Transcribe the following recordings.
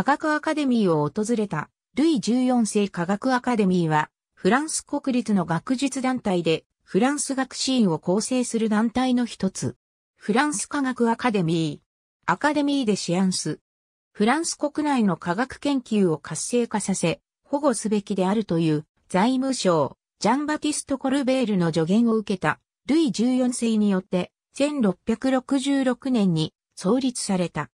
科学アカデミーを訪れたルイ14世科学アカデミーは、フランス国立の学術団体で、フランス学士院を構成する団体の一つ。フランス科学アカデミー、アカデミー・デ・シアンス。フランス国内の科学研究を活性化させ、保護すべきであるという財務省、ジャンバティスト・コルベールの助言を受けた、ルイ14世によって、1666年に創立された。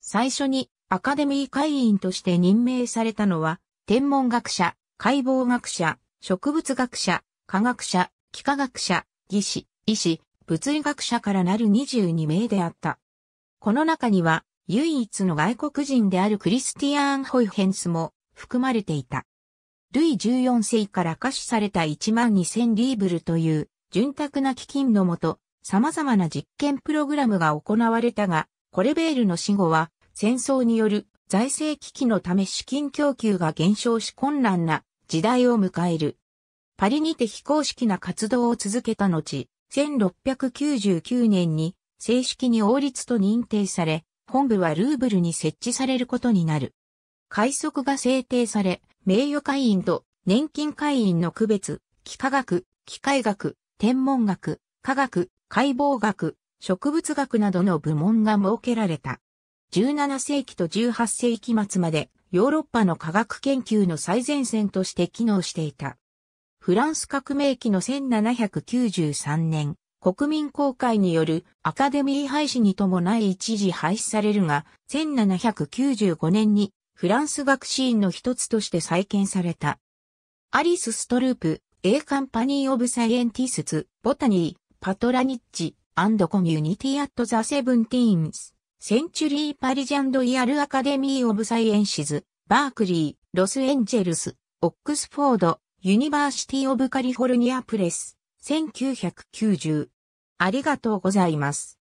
最初にアカデミー会員として任命されたのは、天文学者、解剖学者、植物学者、化学者、幾何学者、技師、医師、物理学者からなる22名であった。この中には、唯一の外国人であるクリスティアン・ホイヘンスも含まれていた。ルイ14世から下賜された 12,000 リーブルという潤沢な基金のもと、様々な実験プログラムが行われたが、コルベールの死後は、戦争による財政危機のため資金供給が減少し困難な時代を迎える。パリにて非公式な活動を続けた後、1699年に正式に王立と認定され、本部はルーブルに設置されることになる。会則が制定され、名誉会員と年金会員の区別、幾何学、機械学、天文学、化学、解剖学、植物学などの部門が設けられた。17世紀と18世紀末までヨーロッパの科学研究の最前線として機能していた。フランス革命期の1793年、国民公会によるアカデミー廃止に伴い一時廃止されるが、1795年にフランス学士院の一つとして再建された。アリス・ストループ、A Company of Scientists, Botany, Patronage, and Community at the 17th Century Paris and Yale Academy of Sciences, Berkeley, Los Angeles, Oxford, University of California Press, 1990。ありがとうございます。